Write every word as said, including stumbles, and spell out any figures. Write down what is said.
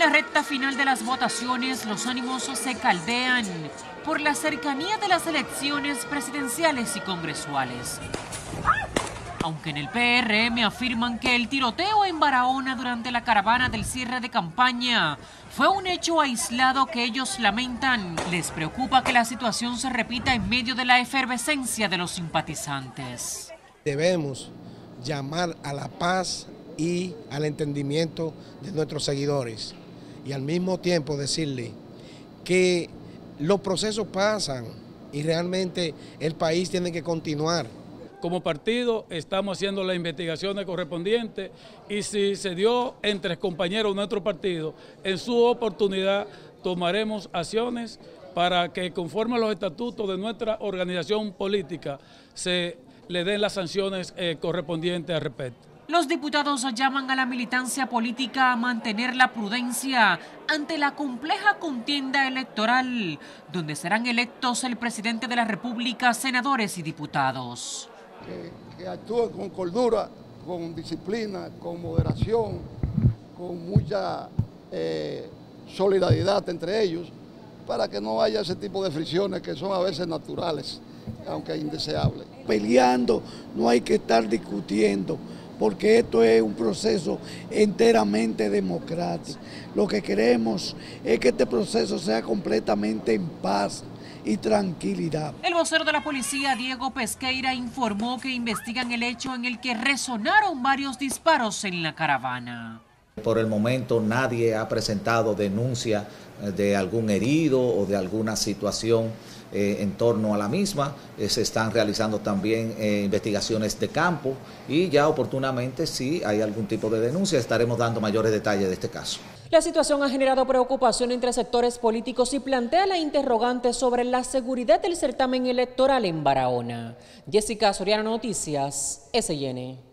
la recta final de las votaciones, los ánimos se caldean por la cercanía de las elecciones presidenciales y congresuales. Aunque en el P R M afirman que el tiroteo en Barahona durante la caravana del cierre de campaña fue un hecho aislado que ellos lamentan, les preocupa que la situación se repita en medio de la efervescencia de los simpatizantes. Debemos llamar a la paz y al entendimiento de nuestros seguidores y al mismo tiempo decirles que los procesos pasan y realmente el país tiene que continuar. Como partido estamos haciendo las investigaciones correspondientes y si se dio entre compañeros de nuestro partido, en su oportunidad tomaremos acciones para que conforme a los estatutos de nuestra organización política se le den las sanciones eh, correspondientes al respecto. Los diputados llaman a la militancia política a mantener la prudencia ante la compleja contienda electoral, donde serán electos el presidente de la República, senadores y diputados. Que, que actúen con cordura, con disciplina, con moderación, con mucha eh, solidaridad entre ellos, para que no haya ese tipo de fricciones que son a veces naturales, aunque indeseables. Peleando no hay que estar discutiendo, porque esto es un proceso enteramente democrático. Lo que queremos es que este proceso sea completamente en paz y tranquilidad. El vocero de la policía, Diego Pesqueira, informó que investigan el hecho en el que resonaron varios disparos en la caravana. Por el momento nadie ha presentado denuncia de algún herido o de alguna situación eh, en torno a la misma. Eh, se están realizando también eh, investigaciones de campo y ya oportunamente, si hay algún tipo de denuncia, estaremos dando mayores detalles de este caso. La situación ha generado preocupación entre sectores políticos y plantea la interrogante sobre la seguridad del certamen electoral en Barahona. Jessica Soriano, Noticias S N.